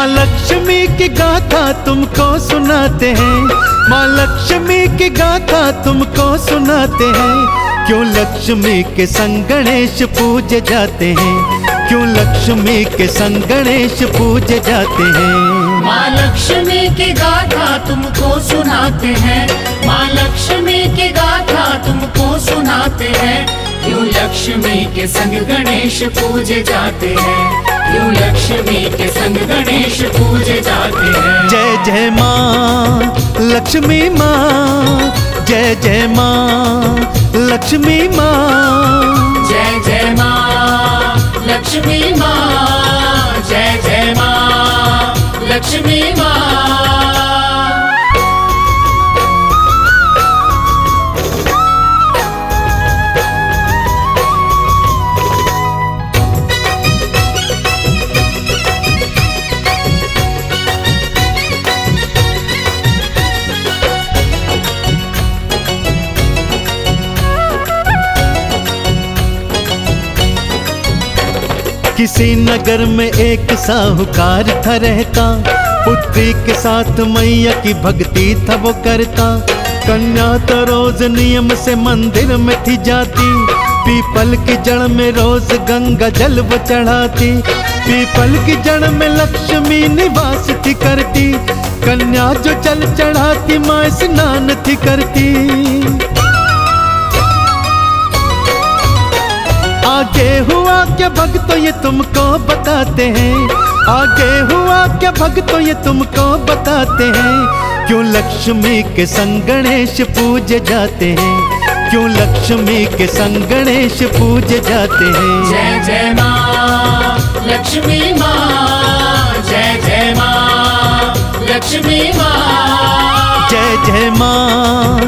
माँ लक्ष्मी की गाथा तुमको सुनाते हैं, माँ लक्ष्मी की गाथा तुमको सुनाते हैं। क्यों लक्ष्मी के संग गणेश पूजे जाते हैं, क्यों लक्ष्मी के संग गणेश पूजे जाते हैं। माँ लक्ष्मी की गाथा तुमको सुनाते हैं, माँ लक्ष्मी की गाथा तुमको सुनाते हैं। क्यों लक्ष्मी के संग गणेश पूजे जाते हैं, क्यों लक्ष्मी के संग गणेश पूजे जाते हैं। जय जय माँ लक्ष्मी माँ, जय जय माँ लक्ष्मी माँ, जय जय माँ लक्ष्मी माँ, जय जय माँ लक्ष्मी माँ। किसी नगर में एक साहूकार था रहता, पुत्री के साथ मैया की भक्ति था वो करता। कन्या तो रोज नियम से मंदिर में थी जाती, पीपल की जड़ में रोज गंगा जल वो चढ़ाती। पीपल की जड़ में लक्ष्मी निवास थी करती, कन्या जो जल चढ़ाती माँ स्नान थी करती। आगे हुआ क्या भक्तों ये तुमको बताते हैं, आगे हुआ क्या भक्तों ये तुमको बताते हैं। क्यों लक्ष्मी के संग गणेश पूजे जाते हैं, क्यों लक्ष्मी के संग गणेश पूजे जाते हैं। जय जय माँ लक्ष्मी माँ, जय जय माँ लक्ष्मी माँ, जय जय माँ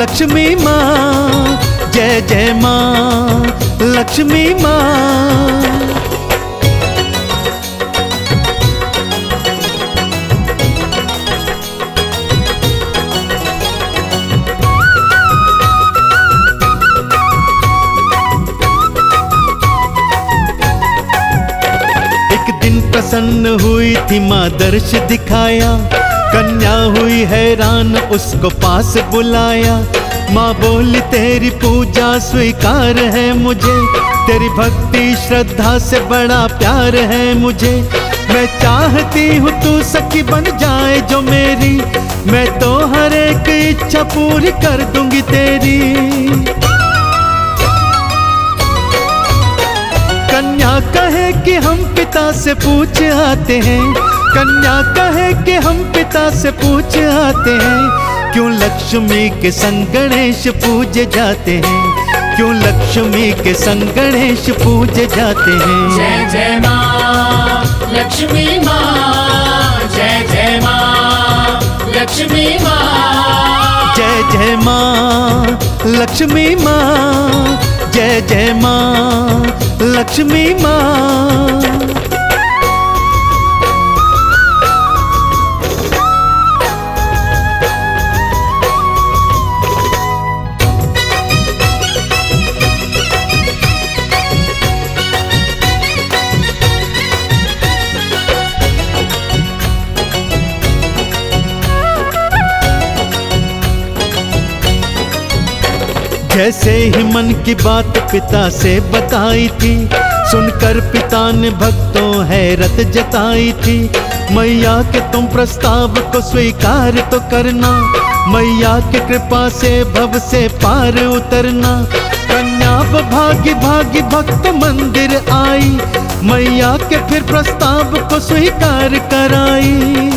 लक्ष्मी माँ, जय जय माँ लक्ष्मी माँ। प्रसन्न हुई थी माँ दर्श दिखाया, कन्या हुई हैरान उसको पास बुलाया। माँ बोली तेरी पूजा स्वीकार है मुझे, तेरी भक्ति श्रद्धा से बड़ा प्यार है मुझे। मैं चाहती हूँ तू सखी बन जाए जो मेरी, मैं तो हर एक इच्छा पूरी कर दूंगी तेरी। कन्या कहे कि हम पिता से पूछ आते हैं, कन्या कहे कि हम पिता से पूछ आते हैं। क्यों लक्ष्मी के संग गणेश पूजे जाते हैं, क्यों लक्ष्मी के संग गणेश पूजे जाते हैं। जय जय माँ लक्ष्मी माँ, जय जय माँ लक्ष्मी माँ, जय जय माँ लक्ष्मी माँ, जय जय माँ लक्ष्मी माँ। जैसे ही मन की बात पिता से बताई थी, सुनकर पिता ने भक्तों हैरत जताई थी। मैया के तुम प्रस्ताव को स्वीकार तो करना, मैया के कृपा से भव से पार उतरना। कन्या भागी भागी भक्त मंदिर आई, मैया के फिर प्रस्ताव को स्वीकार कराई।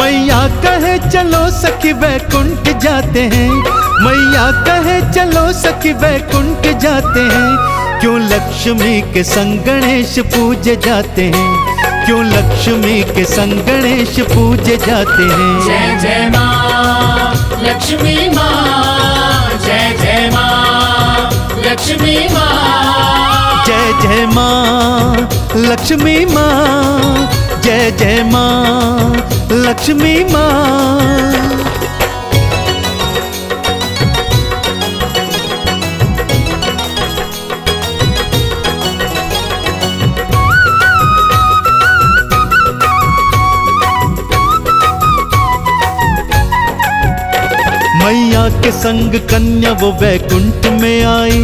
मैया कहे चलो सखी वैकुंठ जाते हैं, मैया कहे चलो सखी वैकुंठ जाते हैं। क्यों लक्ष्मी के संग गणेश पूजे जाते हैं, क्यों लक्ष्मी के संग गणेश पूजे जाते हैं। जय जय माँ लक्ष्मी माँ, जय जय माँ लक्ष्मी माँ, जय जय माँ लक्ष्मी माँ, जय जय माँ लक्ष्मी माँ। के संग कन्या वो वैकुंठ में आई,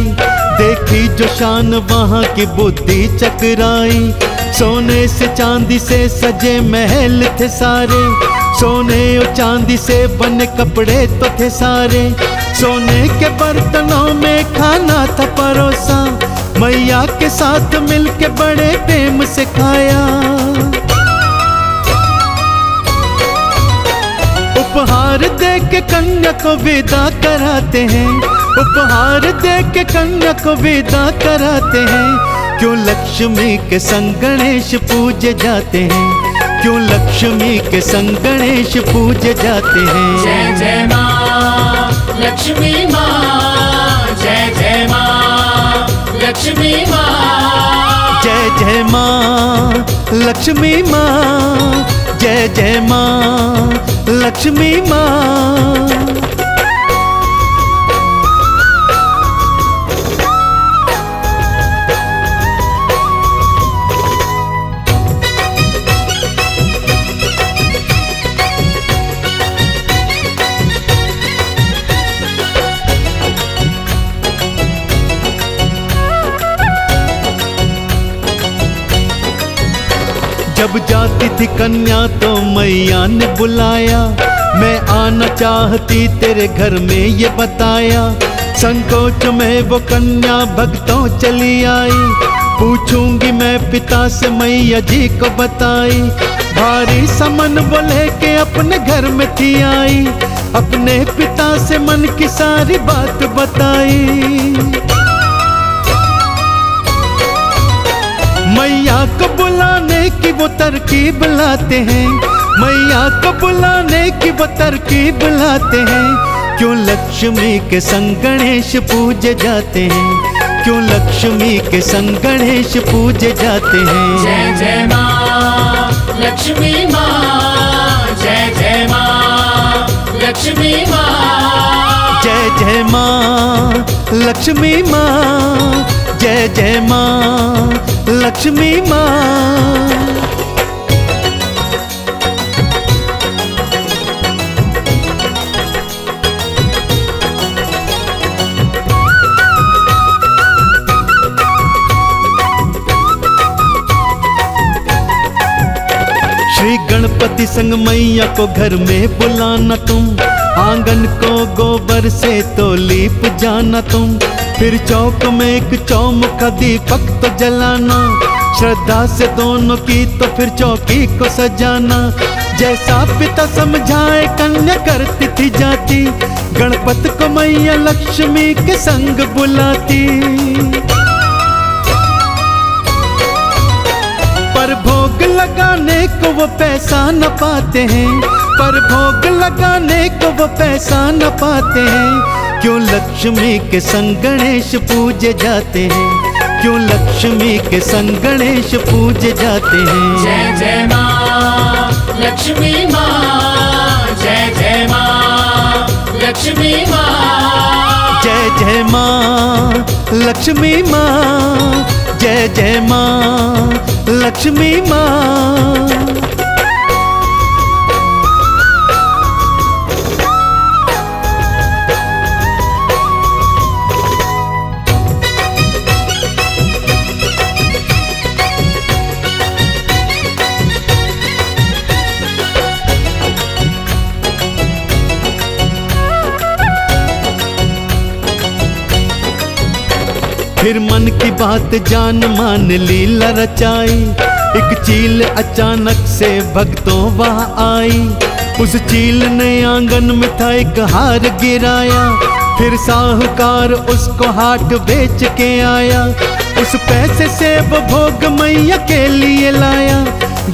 देखी जो शान वहाँ की बुद्धि चकराई। सोने से चांदी से सजे महल थे सारे, सोने और चांदी से बने कपड़े तो थे सारे। सोने के बर्तनों में खाना था परोसा, मैया के साथ मिलके बड़े प्रेम से खाया। उपहार दे के कन्या को विदा कराते हैं, उपहार दे के कन्या को विदा कराते हैं। क्यों लक्ष्मी के संग गणेश पूजे जाते हैं, क्यों लक्ष्मी के संग गणेश पूजे जाते हैं। जय जय माँ लक्ष्मी माँ, जय जय माँ लक्ष्मी माँ, जय जय माँ लक्ष्मी माँ, जय जय माँ लक्ष्मी माँ। जब जाती थी कन्या तो मैया ने बुलाया, मैं आना चाहती तेरे घर में ये बताया। संकोच में वो कन्या भक्तों चली आई, पूछूंगी मैं पिता से मैया जी को बताई। भारी समन बोले के अपने घर में थी आई, अपने पिता से मन की सारी बात बताई। मैया को बुलाने की वो तरकीब लाते हैं, मैया को बुलाने की वो तरकीब लाते हैं। क्यों लक्ष्मी के संग गणेश पूजे जाते हैं, क्यों लक्ष्मी के संग गणेश पूजे जाते हैं। जय जय माँ लक्ष्मी माँ, जय जय माँ लक्ष्मी माँ, जय जय माँ लक्ष्मी माँ, जय जय माँ लक्ष्मी माँ। श्री गणपति संग मैया को घर में बुलाना तुम, आंगन को गोबर से तो लीप जाना तुम। फिर चौक में एक चौमुखा दीपक तो जलाना, श्रद्धा से दोनों की तो फिर चौकी को सजाना। जैसा पिता समझाए कन्या करती थी जाती, गणपति को मैया लक्ष्मी के संग बुलाती। पर भोग लगाने को वो पैसा न पाते हैं, पर भोग लगाने को वो पैसा न पाते हैं। क्यों लक्ष्मी के संग गणेश पूजे जाते हैं, क्यों लक्ष्मी के संग गणेश पूजे जाते हैं। जय जय माँ लक्ष्मी माँ, जय जय माँ लक्ष्मी माँ, जय जय माँ लक्ष्मी माँ, जय जय माँ लक्ष्मी माँ। फिर मन की बात जान मान लीला रचाई, एक चील अचानक से भक्तों वहाँ आई। उस चील ने आंगन में था एक हार गिराया, फिर साहूकार उसको हाट बेच के आया। उस पैसे से वो भोग मैया के लिए लाया,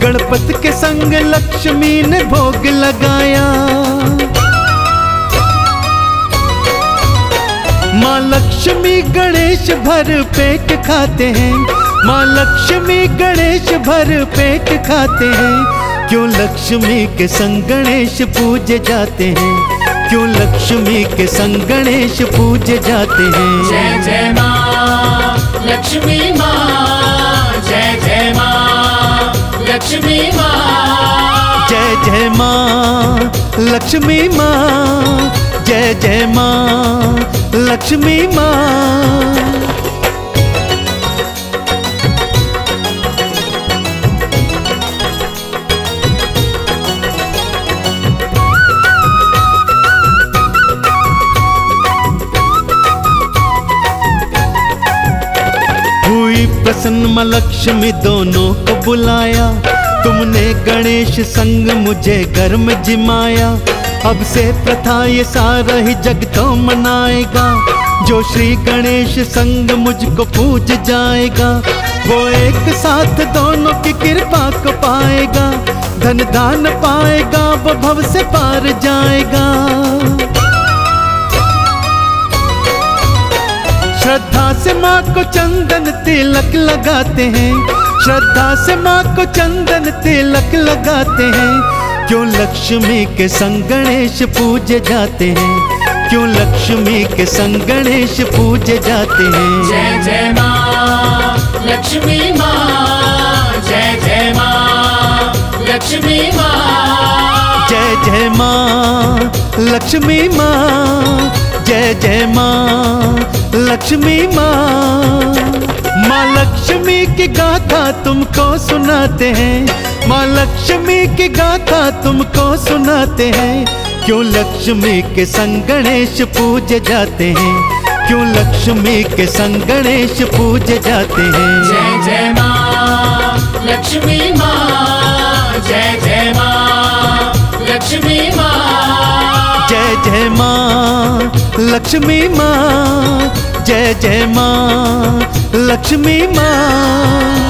गणपति के संग लक्ष्मी ने भोग लगाया। माँ लक्ष्मी गणेश भर पेट खाते हैं, माँ लक्ष्मी गणेश भर पेट खाते हैं। क्यों लक्ष्मी के संग गणेश पूजे जाते हैं, क्यों लक्ष्मी के संग गणेश पूजे जाते हैं। जय जय माँ लक्ष्मी माँ, जय जय माँ लक्ष्मी माँ, जय जय माँ लक्ष्मी माँ, जय जय माँ लक्ष्मी माँ। प्रसन्न माँ लक्ष्मी दोनों को बुलाया, तुमने गणेश संग मुझे घर में जिमाया। अब से प्रथा ये सारा ही जग तो मनाएगा, जो श्री गणेश संग मुझको पूज जाएगा वो एक साथ दोनों की कृपा को पाएगा। धन दान पाएगा वो भव से पार जाएगा। श्रद्धा से माँ को चंदन तिलक लगाते हैं, श्रद्धा से माँ को चंदन तिलक लगाते हैं। क्यों लक्ष्मी के संग गणेश पूजे जाते हैं, क्यों लक्ष्मी के संग गणेश पूजे जाते हैं। जय जय माँ लक्ष्मी माँ, जय जय माँ लक्ष्मी माँ, जय जय माँ लक्ष्मी माँ, जय जय माँ लक्ष्मी माँ। माँ लक्ष्मी की गाथा तुमको सुनाते हैं, माँ लक्ष्मी की गाथा तुमको सुनाते हैं। क्यों लक्ष्मी के संग गणेश पूजे जाते हैं, क्यों लक्ष्मी के संग गणेश पूजे जाते हैं। जय जय माँ लक्ष्मी माँ, जय जय माँ लक्ष्मी माँ, जय जय माँ लक्ष्मी माँ, जय जय माँ लक्ष्मी माँ।